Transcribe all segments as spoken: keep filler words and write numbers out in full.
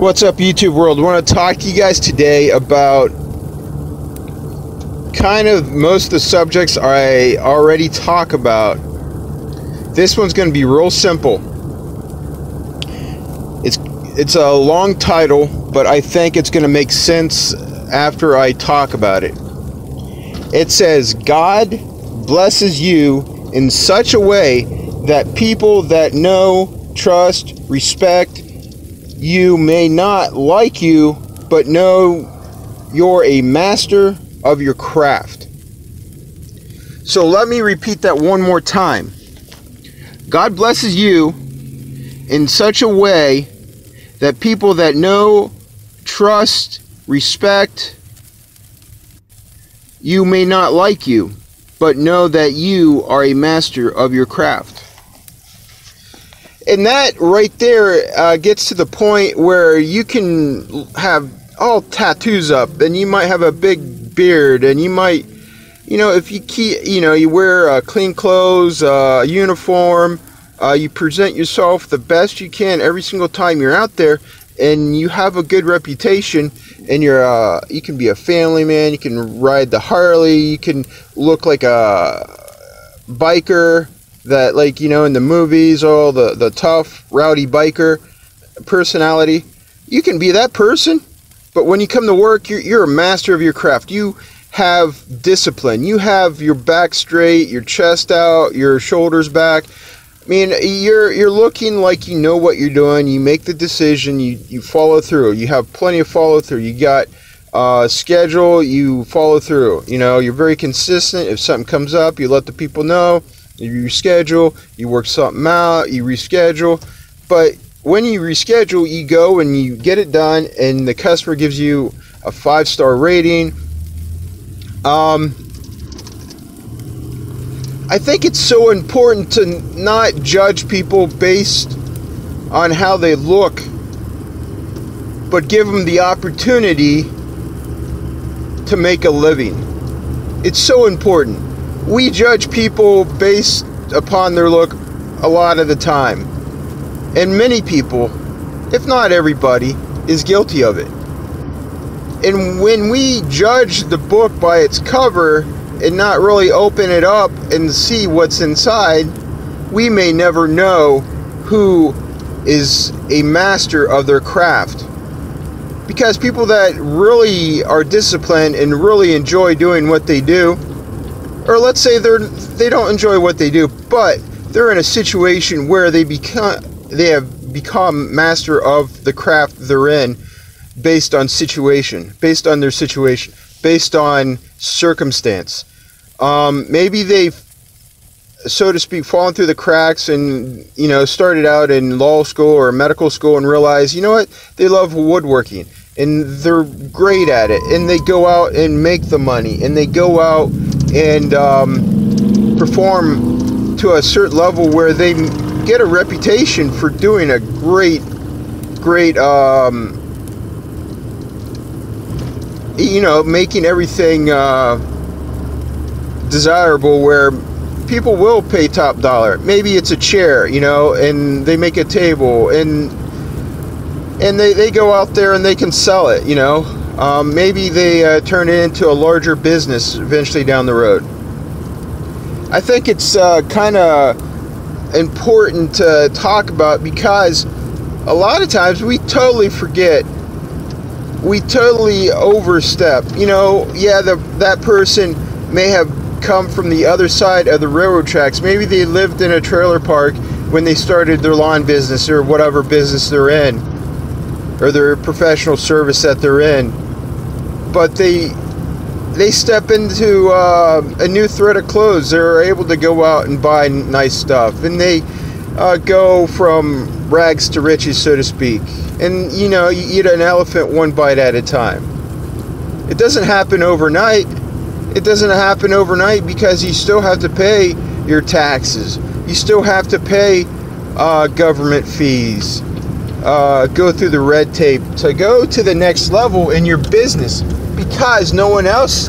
What's up, YouTube world? I want to talk to you guys today about kind of most of the subjects I already talk about. This one's going to be real simple. It's it's a long title, but I think it's going to make sense after I talk about it. It says, God blesses you in such a way that people that know, trust, respect you may not like you, but know you're a master of your craft. So let me repeat that one more time. God blesses you in such a way that people that know, trust, respect you may not like you, but know that you are a master of your craft. And that right there uh, gets to the point where you can have all tattoos up, and you might have a big beard, and you might, you know, if you keep, you know, you wear uh, clean clothes, uh, uniform, uh, you present yourself the best you can every single time you're out there, and you have a good reputation, and you're, uh, you can be a family man, you can ride the Harley, you can look like a biker. That, like, you know, in the movies, all the, the tough, rowdy biker personality. You can be that person, but when you come to work, you're, you're a master of your craft. You have discipline. You have your back straight, your chest out, your shoulders back. I mean, you're, you're looking like you know what you're doing. You make the decision. You, you follow through. You have plenty of follow through. You got uh, schedule. You follow through. You know, you're very consistent. If something comes up, you let the people know. You reschedule, you work something out, you reschedule. But when you reschedule, you go and you get it done, and the customer gives you a five-star rating. Um, I think it's so important to not judge people based on how they look, but give them the opportunity to make a living. It's so important. We judge people based upon their look a lot of the time. And many people, if not everybody, is guilty of it. And when we judge the book by its cover and not really open it up and see what's inside, we may never know who is a master of their craft. Because people that really are disciplined and really enjoy doing what they do, or let's say they're they don't enjoy what they do, but they're in a situation where they become they have become master of the craft they're in, based on situation, based on their situation, based on circumstance. Um, maybe they've, so to speak, fallen through the cracks and, you know, started out in law school or medical school and realized, you know what, they love woodworking and they're great at it, and they go out and make the money, and they go out and um, perform to a certain level where they get a reputation for doing a great, great, um, you know, making everything uh, desirable, where people will pay top dollar. Maybe it's a chair, you know, and they make a table, and and they, they go out there and they can sell it, you know. Um, maybe they uh, turn it into a larger business eventually down the road. I think it's uh, kind of important to talk about, because a lot of times we totally forget, we totally overstep. You know, yeah, the, that person may have come from the other side of the railroad tracks. Maybe they lived in a trailer park when they started their lawn business or whatever business they're in, or their professional service that they're in. But they they step into uh, a new thread of clothes. They're able to go out and buy nice stuff, and they uh, go from rags to riches, so to speak. And, you know, you eat an elephant one bite at a time. It doesn't happen overnight. It doesn't happen overnight because you still have to pay your taxes. You still have to pay uh, government fees. Uh, go through the red tape to go to the next level in your business, because no one else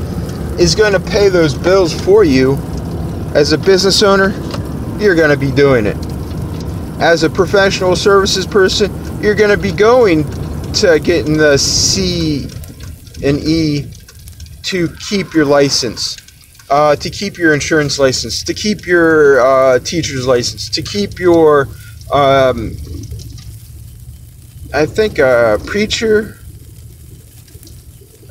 is going to pay those bills for you. As a business owner, you're going to be doing it. As a professional services person, you're going to be going uh, getting the C and E to keep your license, uh, to keep your insurance license, to keep your uh, teacher's license, to keep your, um, I think a preacher,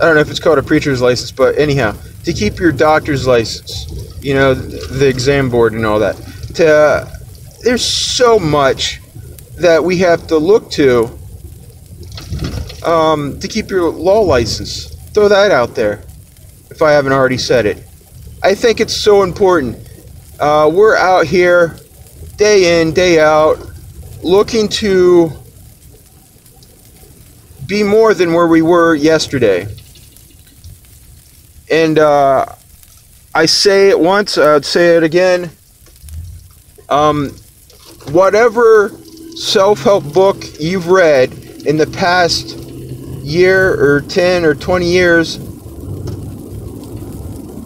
I don't know if it's called a preacher's license, but anyhow, to keep your doctor's license, you know, the exam board and all that. To, uh, there's so much that we have to look to um, to keep your law license. Throw that out there, if I haven't already said it. I think it's so important. Uh, we're out here, day in, day out, looking to be more than where we were yesterday. And uh, I say it once, I'd say it again. Um, whatever self-help book you've read in the past year or ten or twenty years,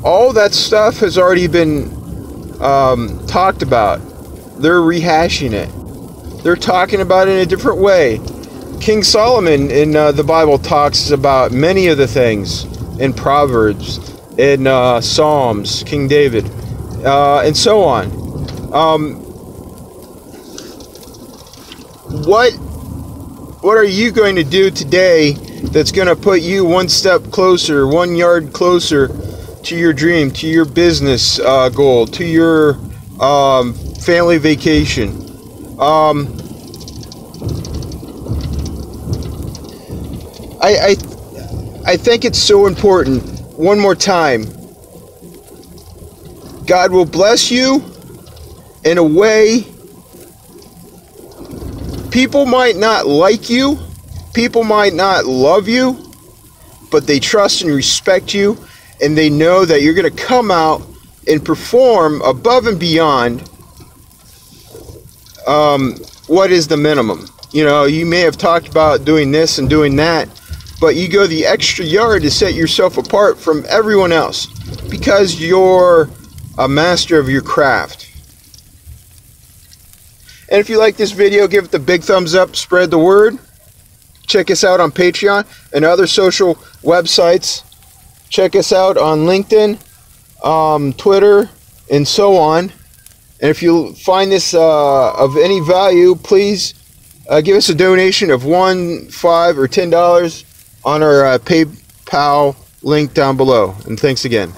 all that stuff has already been um, talked about. They're rehashing it. They're talking about it in a different way. King Solomon in uh, the Bible talks about many of the things in Proverbs, in uh, Psalms, King David, uh, and so on. Um, what What are you going to do today that's going to put you one step closer, one yard closer to your dream, to your business uh, goal, to your um, family vacation? Um, I, I, I think it's so important. One more time. God will bless you in a way. People might not like you, people might not love you, but they trust and respect you, and they know that you're going to come out and perform above and beyond um, what is the minimum. You know, you may have talked about doing this and doing that, but you go the extra yard to set yourself apart from everyone else because you're a master of your craft. And if you like this video, give it the big thumbs up, spread the word. Check us out on Patreon and other social websites. Check us out on LinkedIn, um, Twitter, and so on. And if you find this uh, of any value, please uh, give us a donation of one dollar, five dollars, or ten dollars on our uh, PayPal link down below. And thanks again.